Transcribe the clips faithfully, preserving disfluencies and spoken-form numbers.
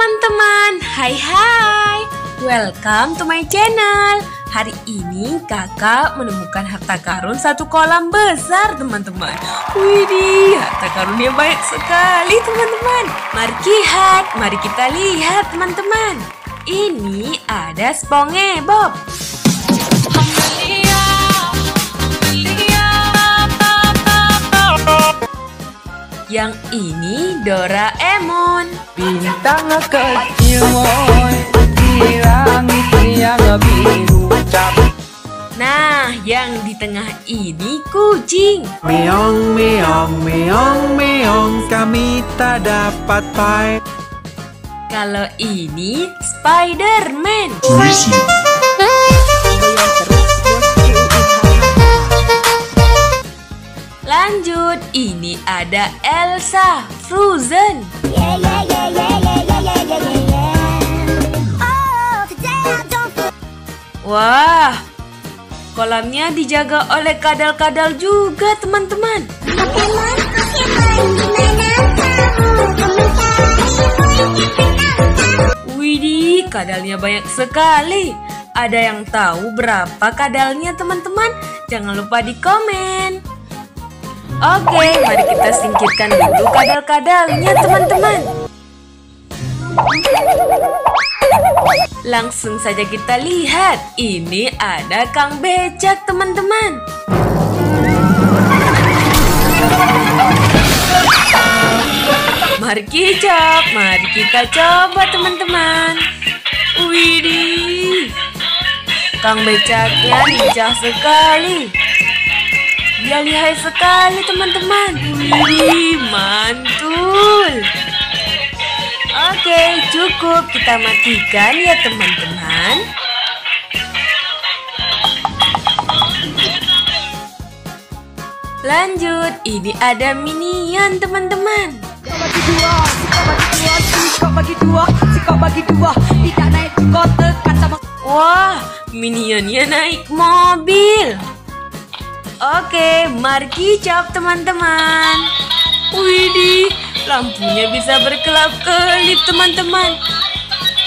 teman-teman, hai hai, welcome to my channel. Hari ini kakak menemukan harta karun satu kolam besar teman-teman. Widih, harta karunnya banyak sekali teman-teman. Mari lihat, mari kita lihat teman-teman. Ini ada SpongeBob. Yang ini Doraemon. Bintang kecil di langit yang biru. Nah, yang di tengah ini kucing. Meong meong meong meong, kami tak dapat pai. Kalau ini Spider-Man. Lanjut, ini ada Elsa, Frozen. Yeah, yeah, yeah, yeah, yeah, yeah, yeah, yeah. Oh, don't... Wah, kolamnya dijaga oleh kadal-kadal juga teman-teman. Widih, kadalnya banyak sekali. Ada yang tahu berapa kadalnya teman-teman? Jangan lupa di komen. Oke, okay, mari kita singkirkan dulu kadal-kadalnya teman-teman. Langsung saja kita lihat, ini ada Kang Becak teman-teman. Mari kicap, mari kita coba teman-teman. Widih, Kang Becaknya lincah sekali. Dia lihai sekali teman-teman. Wih, mantul. Oke, cukup kita matikan ya teman-teman. Lanjut, ini ada Minion teman-teman. Wah, Minionnya naik mobil. Oke, mari kicap teman-teman. Widih, lampunya bisa berkelap-kelip teman-teman.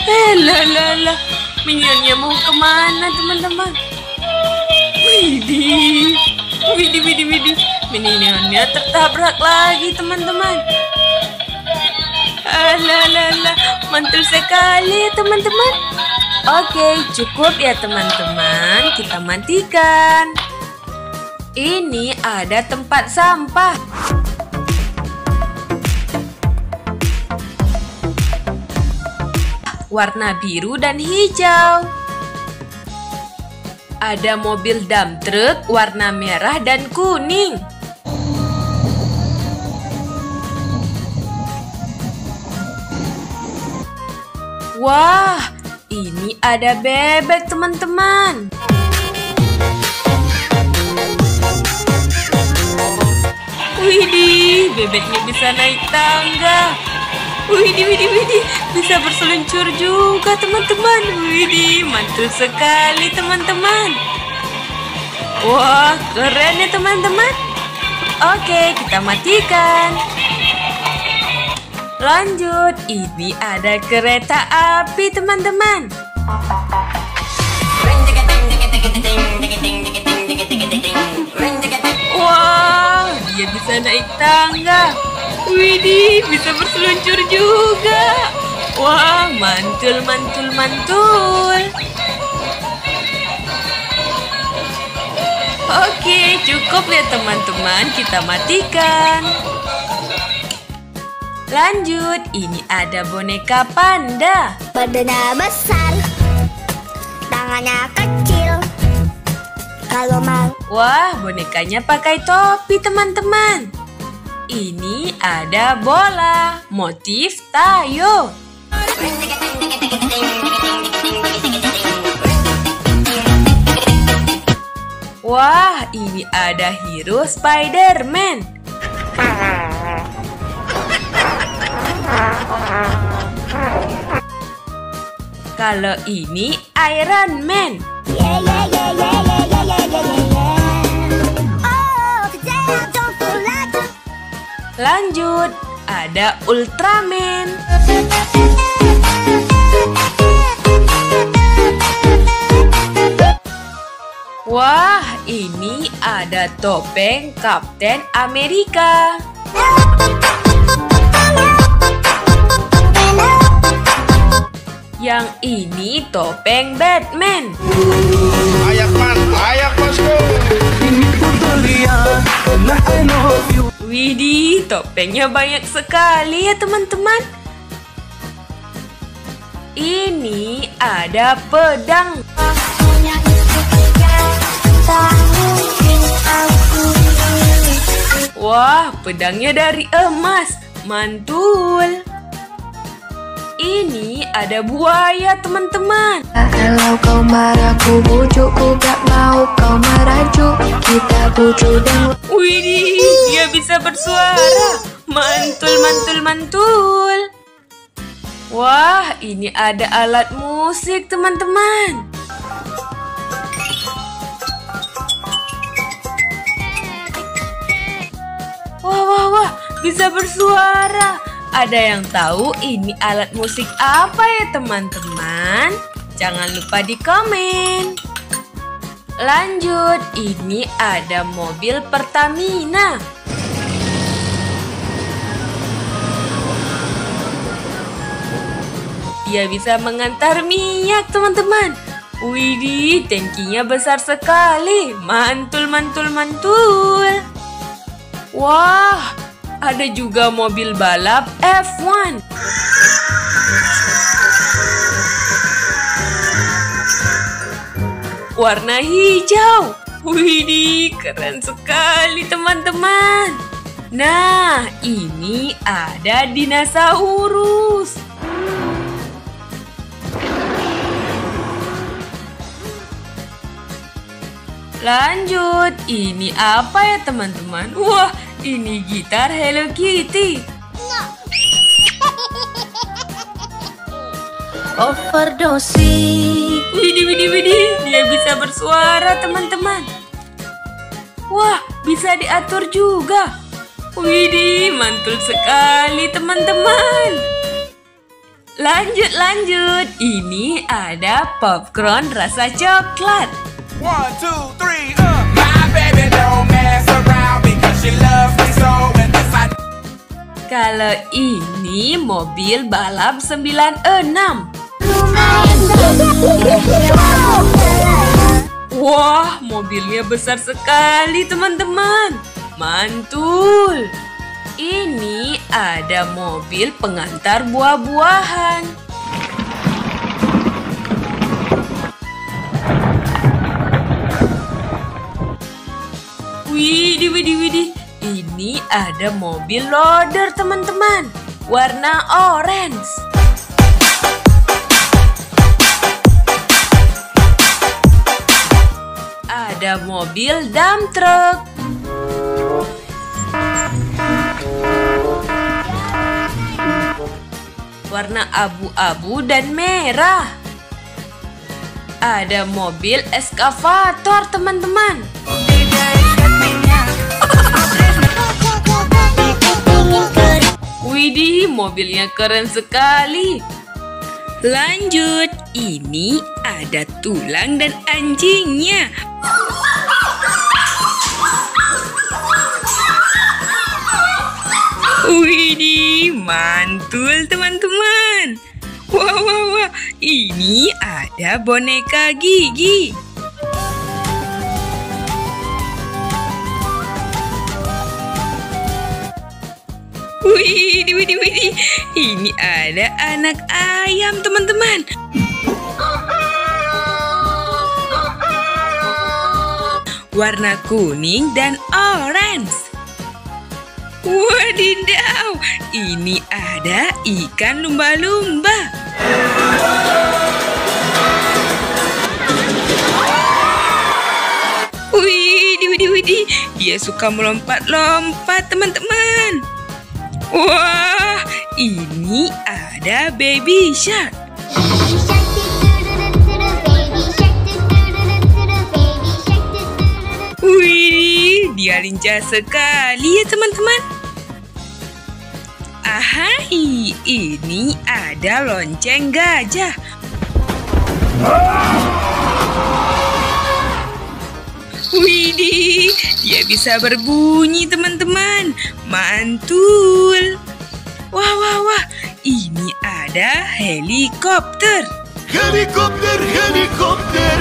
Eh, lalala, Minionnya mau kemana teman-teman? Widih, widih, widih, widih, Minionnya tertabrak lagi teman-teman. Alalala, mantul sekali teman-teman. Oke, cukup ya teman-teman, kita matikan. Ini ada tempat sampah. Warna biru dan hijau. Ada mobil dump truck warna merah dan kuning. Wah, ini ada bebek teman-teman. Widih, bebeknya bisa naik tangga. Widih, widih, widih, bisa berseluncur juga teman-teman. Widih, mantul sekali teman-teman. Wah, keren ya teman-teman. Oke, kita matikan. Lanjut, ini ada kereta api teman-teman. Dia bisa naik tangga. Widih, bisa berseluncur juga. Wah, mantul, mantul, mantul. Oke, cukup ya teman-teman, kita matikan. Lanjut, ini ada boneka panda. Badannya besar, tangannya kecil. Wah, bonekanya pakai topi teman-teman. Ini ada bola motif Tayo. Wah, ini ada hero Spider-Man. Kalau ini Iron Man. Yeah, yeah, yeah, yeah, yeah. Lanjut, ada Ultraman. Wah, ini ada topeng Kapten Amerika. Yang ini topeng Batman. Ayak man, ayak bosku. Widih, topengnya banyak sekali ya teman-teman. Ini ada pedang. Wah, pedangnya dari emas. Mantul. Ini ada buaya teman-teman. Kalau kau marah ku bujuk, ku gak mau kau merajuk, kita bujuk dan... Widih, dia bisa bersuara. Mantul, mantul, mantul. Wah, ini ada alat musik teman-teman. Wah, wah, wah, bisa bersuara. Ada yang tahu ini alat musik apa ya teman-teman? Jangan lupa di komen. Lanjut, ini ada mobil Pertamina. Dia bisa mengantar minyak teman-teman. Widih, tangkinya besar sekali. Mantul, mantul, mantul. Wah, ada juga mobil balap F satu. Warna hijau. Widih, keren sekali teman-teman. Nah, ini ada dinosaurus. Lanjut, ini apa ya teman-teman? Wah, ini gitar Hello Kitty. Overdosis. Widih, widih, widih. Dia bisa bersuara, teman-teman. Wah, bisa diatur juga. Widih, mantul sekali, teman-teman. Lanjut, lanjut. Ini ada popcorn rasa coklat. One, two, three, uh. My baby don't mess around because she loves me so and this I... Kalau ini mobil balap sembilan enam. Wah, mobilnya besar sekali teman-teman. Mantul. Ini ada mobil pengantar buah-buahan. Widih, widih, widih. Ini ada mobil loader teman-teman. Warna orange. Ada mobil dump truck. Warna abu-abu dan merah. Ada mobil eskavator teman-teman. Widih, mobilnya keren sekali. Lanjut, ini ada tulang dan anjingnya. Widih, mantul teman-teman. Wah, wah, wah. Ini ada boneka gigi. Widih, widih, widih. Ini ada anak ayam, teman-teman. Warna kuning dan orange. Wadidaw, ini ada ikan lumba-lumba. Widih, widih, widih. Dia suka melompat-lompat, teman-teman. Wah, ini ada Baby Shark. Wih, dia lincah sekali ya teman-teman. Ahai, ini ada lonceng gajah. Dia bisa berbunyi, teman-teman. Mantul. Wah, wah, wah. Ini ada helikopter. Helikopter, helikopter.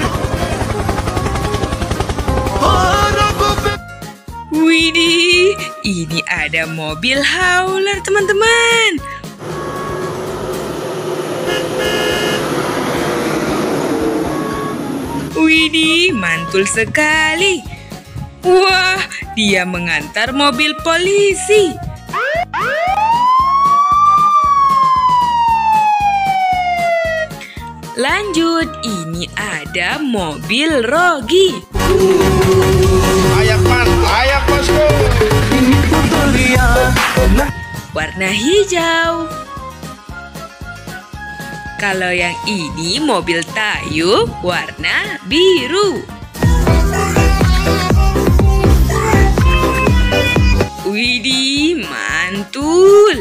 Widih, ini ada mobil hauler, teman-teman. Widih, mantul sekali. Wah, dia mengantar mobil polisi. Lanjut, ini ada mobil Rogi. Ayak man, ayak bosku. Warna hijau. Kalau yang ini mobil Tayo warna biru. Widih, mantul.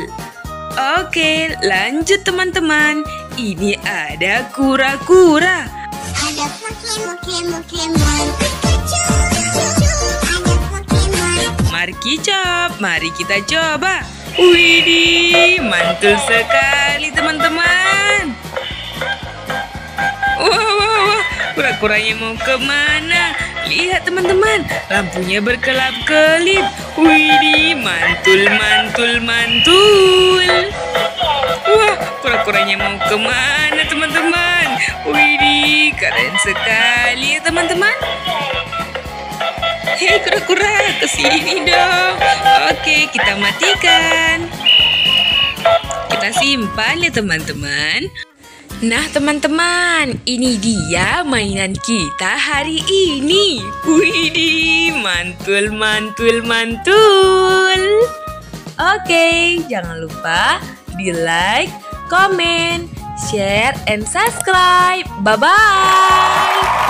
Oke, lanjut teman-teman. Ini ada kura-kura. Ada Pokemon, Pokemon, Pokemon. Mari kicap, mari kita coba. Widih, mantul sekali teman-teman. Wah, wah, wah, kura-kuranya mau kemana? Lihat teman-teman, lampunya berkelap-kelip. Widih, mantul, mantul, mantul. Wah, kura-kuranya mau kemana teman-teman? Widih, keren sekali ya teman-teman. Hei kura-kura, kesini dong. Oke, kita matikan. Kita simpan ya teman-teman. Nah teman-teman, ini dia mainan kita hari ini. Widih, mantul, mantul, mantul. Oke, jangan lupa di like, comment, share, and subscribe. Bye-bye.